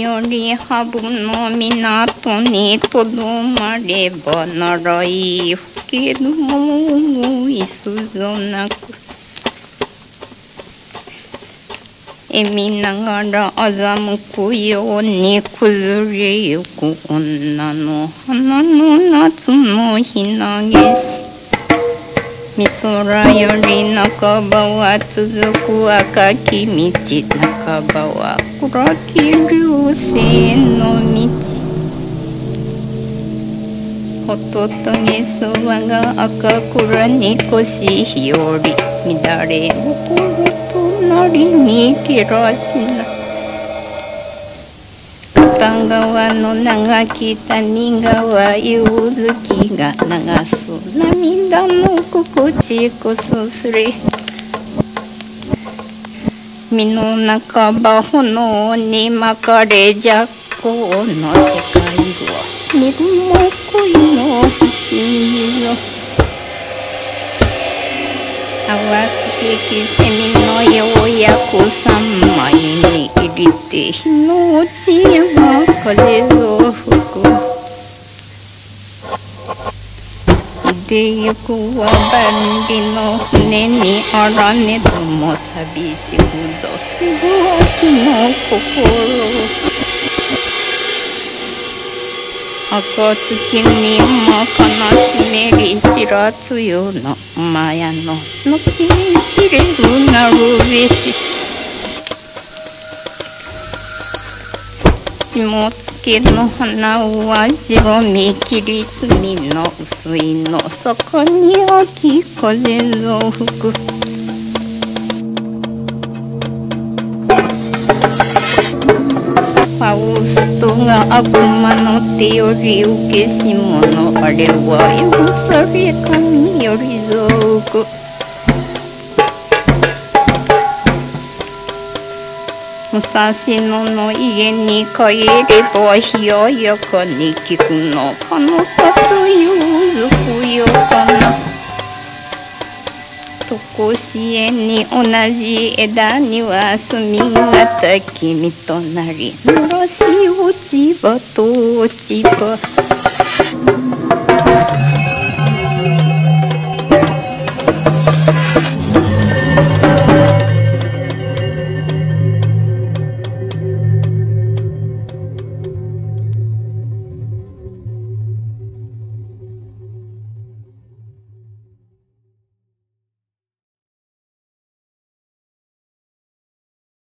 より波分の港にとどまればならいふけるもいすぞなく笑みながら欺くように崩れゆく女の花の夏のひなげしみそらより半ばは続く赤き道半ばは暗き流星の道ほととげそばが赤倉に腰日和乱れ心隣にけらしな片側の長き谷川夕月が流す涙の心地こそすれ身の半ば炎に巻かれ弱光の世界は身も恋の不思議よ淡月きセミのようやく三枚に入れて日の落ちは風ぞ吹くでゆくは万里の船にあらねども寂しくぞすぐ秋の心赤月にまかなしめり白露のまやののきにきれるなるべし下月の花は白身切り摘みの薄いの底に秋風ぞ吹くファウストが悪魔の手より受けし者あれは許され神よりぞ吹く武蔵野の家に帰れば冷やかに聞くのかのかつゆずくよかなとこしえに同じ枝には住みがた君となりぬらし落ち葉と落ち葉